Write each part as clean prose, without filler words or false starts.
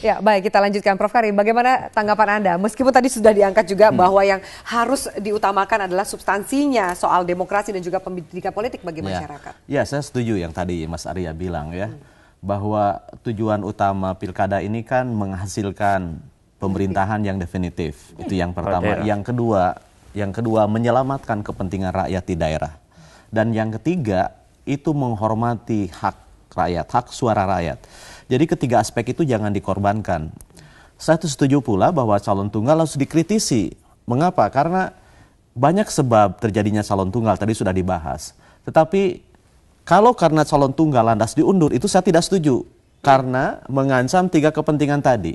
Ya, baik, kita lanjutkan. Prof. Karim, bagaimana tanggapan Anda? Meskipun tadi sudah diangkat juga bahwa yang harus diutamakan adalah substansinya soal demokrasi dan juga pendidikan politik bagi masyarakat. Ya, saya setuju yang tadi Mas Arya bilang ya, bahwa tujuan utama pilkada ini kan menghasilkan pemerintahan yang definitif. Itu yang pertama. Yang kedua menyelamatkan kepentingan rakyat di daerah. Dan yang ketiga itu menghormati hak rakyat, hak suara rakyat. Jadi ketiga aspek itu jangan dikorbankan. Saya setuju pula bahwa calon tunggal harus dikritisi. Mengapa? Karena banyak sebab terjadinya calon tunggal, tadi sudah dibahas. Tetapi kalau karena calon tunggal lantas diundur, itu saya tidak setuju. Karena mengancam tiga kepentingan tadi.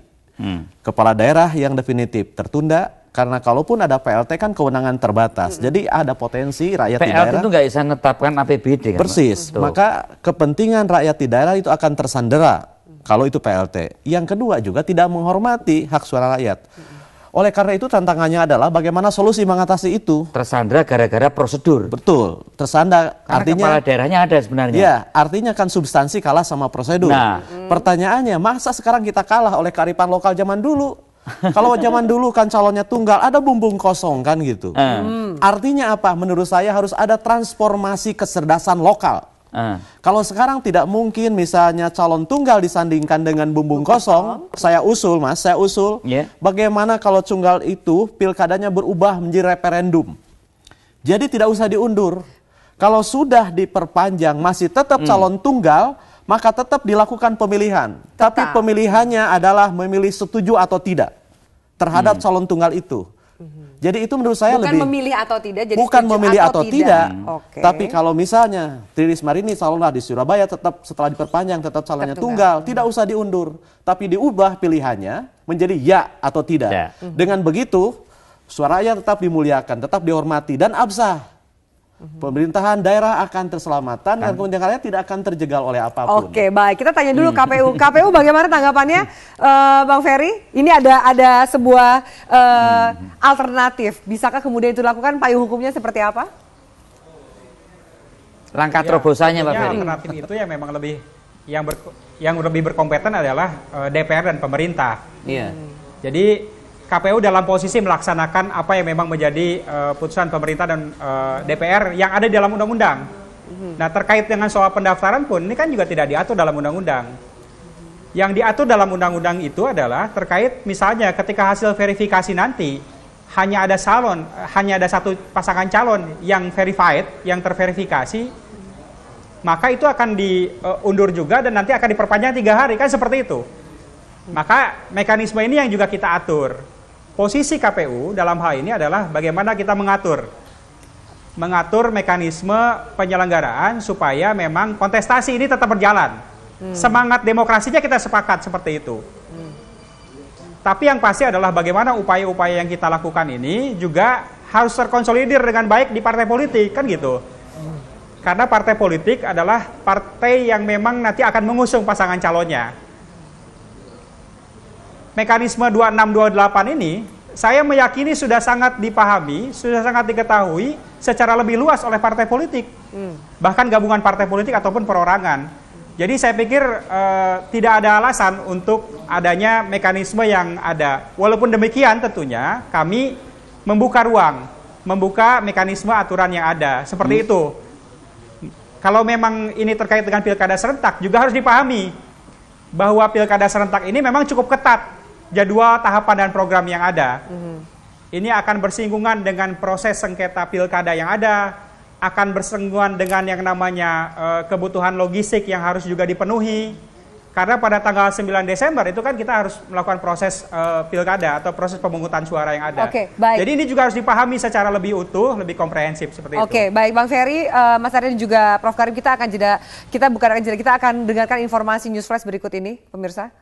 Kepala daerah yang definitif tertunda, karena kalaupun ada PLT kan kewenangan terbatas. Jadi ada potensi rakyat di daerah. PLT itu nggak bisa menetapkan APBD. Kan, persis. Tuh. Maka kepentingan rakyat di daerah itu akan tersandera. Kalau itu PLT. Yang kedua juga tidak menghormati hak suara rakyat. Oleh karena itu tantangannya adalah bagaimana solusi mengatasi itu. Tersandra gara-gara prosedur. Betul. Tersandra artinya kepala daerahnya ada sebenarnya. Ya, artinya kan substansi kalah sama prosedur. Nah, pertanyaannya masa sekarang kita kalah oleh kearifan lokal zaman dulu? Kalau zaman dulu kan calonnya tunggal, ada bumbung kosong kan gitu. Artinya apa? Menurut saya harus ada transformasi kecerdasan lokal. Kalau sekarang tidak mungkin misalnya calon tunggal disandingkan dengan bumbung kosong. Saya usul mas, bagaimana kalau tunggal itu pilkadanya berubah menjadi referendum. Jadi tidak usah diundur. Kalau sudah diperpanjang masih tetap calon tunggal, maka tetap dilakukan pemilihan. Tapi pemilihannya adalah memilih setuju atau tidak terhadap calon tunggal itu. Jadi itu menurut saya bukan lebih memilih atau tidak, jadi bukan memilih atau tidak. Okay. Tapi kalau misalnya Trilis Marini calonlah di Surabaya tetap setelah diperpanjang tetap calonnya tunggal, tidak usah diundur, tapi diubah pilihannya menjadi ya atau tidak. Dengan begitu suaranya tetap dimuliakan, tetap dihormati dan absah. Pemerintahan daerah akan terselamatkan dan kepentingannya tidak akan terjegal oleh apapun. Oke, baik, kita tanya dulu KPU. KPU bagaimana tanggapannya, Bang Ferry? Ini ada sebuah alternatif. Bisakah kemudian itu dilakukan? Payung hukumnya seperti apa? Langkah terobosannya, Bang Ferry. Alternatif itu yang memang lebih yang lebih berkompeten adalah DPR dan pemerintah. Jadi KPU dalam posisi melaksanakan apa yang memang menjadi putusan pemerintah dan DPR yang ada dalam undang-undang. Nah, terkait dengan soal pendaftaran pun ini kan juga tidak diatur dalam undang-undang. Yang diatur dalam undang-undang itu adalah terkait misalnya ketika hasil verifikasi nanti hanya ada satu pasangan calon yang verified, yang terverifikasi, maka itu akan diundur juga dan nanti akan diperpanjang 3 hari, kan seperti itu. Maka mekanisme ini yang juga kita atur. Posisi KPU dalam hal ini adalah bagaimana kita mengatur mekanisme penyelenggaraan supaya memang kontestasi ini tetap berjalan. Semangat demokrasinya kita sepakat seperti itu. Tapi yang pasti adalah bagaimana upaya-upaya yang kita lakukan ini juga harus terkonsolidir dengan baik di partai politik, kan gitu. Karena partai politik adalah partai yang memang nanti akan mengusung pasangan calonnya. Mekanisme 2628 ini, saya meyakini sudah sangat dipahami, sudah sangat diketahui secara lebih luas oleh partai politik. Bahkan gabungan partai politik ataupun perorangan. Jadi saya pikir tidak ada alasan untuk adanya mekanisme yang ada. Walaupun demikian tentunya kami membuka ruang, membuka mekanisme aturan yang ada. Seperti itu. Kalau memang ini terkait dengan pilkada serentak juga harus dipahami. Bahwa pilkada serentak ini memang cukup ketat jadwal, tahapan, dan program yang ada. Ini akan bersinggungan dengan proses sengketa pilkada yang ada, akan bersinggungan dengan yang namanya kebutuhan logistik yang harus juga dipenuhi. Karena pada tanggal 9 Desember itu kan kita harus melakukan proses pilkada atau proses pemungutan suara yang ada. Baik. Jadi ini juga harus dipahami secara lebih utuh, lebih komprehensif seperti itu. Baik Bang Ferry, Mas Arin juga Prof. Karim, kita akan jeda, kita akan dengarkan informasi News Flash berikut ini, pemirsa.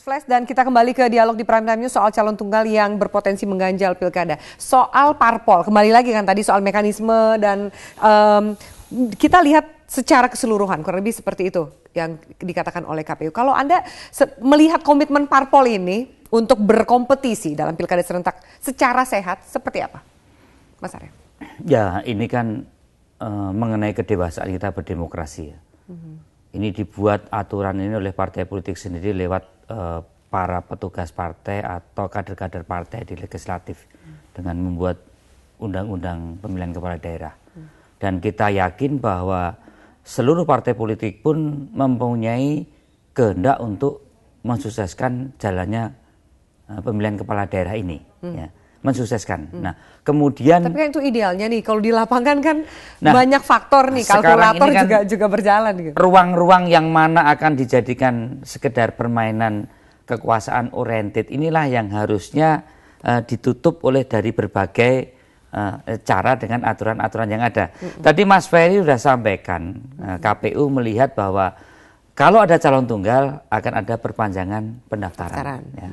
Flash, dan kita kembali ke dialog di Prime Time News soal calon tunggal yang berpotensi mengganjal pilkada. Soal parpol, kembali lagi kan tadi soal mekanisme dan kita lihat secara keseluruhan, kurang lebih seperti itu yang dikatakan oleh KPU. Kalau Anda melihat komitmen parpol ini untuk berkompetisi dalam pilkada serentak secara sehat, seperti apa? Mas Arya. Ya, ini kan mengenai kedewasaan kita berdemokrasi. Ini dibuat aturan ini oleh partai politik sendiri lewat para petugas partai atau kader-kader partai di legislatif dengan membuat undang-undang pemilihan kepala daerah. Dan kita yakin bahwa seluruh partai politik pun mempunyai kehendak untuk mensukseskan jalannya pemilihan kepala daerah ini. Ya. Mensukseskan. Nah, kemudian. Tapi kan itu idealnya nih, kalau di lapangan kan banyak faktor nih, kalkulator kan juga berjalan. Gitu. Ruang-ruang yang mana akan dijadikan sekedar permainan kekuasaan oriented inilah yang harusnya ditutup oleh dari berbagai cara dengan aturan-aturan yang ada. Tadi Mas Ferry sudah sampaikan, KPU melihat bahwa kalau ada calon tunggal akan ada perpanjangan pendaftaran. Ya.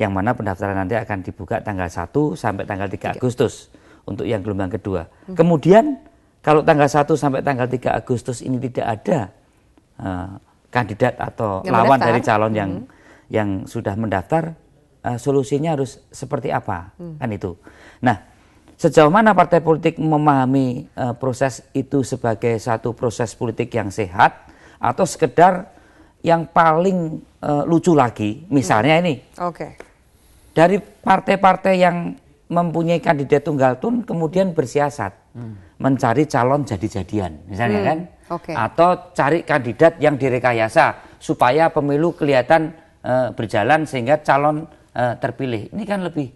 Yang mana pendaftaran nanti akan dibuka tanggal 1 sampai tanggal 3 Agustus untuk yang gelombang kedua. Kemudian kalau tanggal 1 sampai tanggal 3 Agustus ini tidak ada kandidat atau yang lawan mendaftar dari calon yang sudah mendaftar, solusinya harus seperti apa? Kan itu. Nah, sejauh mana partai politik memahami proses itu sebagai satu proses politik yang sehat atau sekedar yang paling lucu lagi, misalnya ini. Dari partai-partai yang mempunyai kandidat tunggal pun kemudian bersiasat mencari calon jadi-jadian, misalnya kan, atau cari kandidat yang direkayasa supaya pemilu kelihatan berjalan sehingga calon terpilih. Ini kan lebih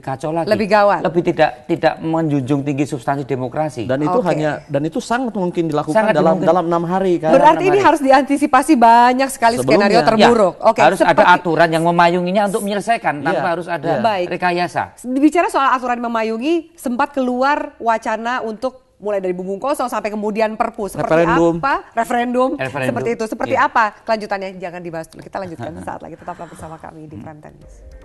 kacau lagi, lebih gawat, lebih tidak menjunjung tinggi substansi demokrasi. Dan itu dan itu sangat mungkin dilakukan dalam 6 hari. Kan? Berarti ini harus diantisipasi banyak sekali skenario terburuk. Harus ada aturan yang memayunginya untuk menyelesaikan tanpa harus ada rekayasa. Bicara soal aturan memayungi, sempat keluar wacana untuk mulai dari bumbung kosong sampai kemudian perpu seperti referendum. Seperti itu. Seperti apa kelanjutannya? Jangan dibahas dulu. Kita lanjutkan sesaat lagi. Tetaplah bersama kami di Prime Time News.